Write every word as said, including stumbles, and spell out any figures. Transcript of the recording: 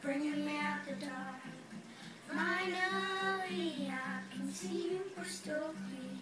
Bringing me out the dark. Finally I can see you crystal clear.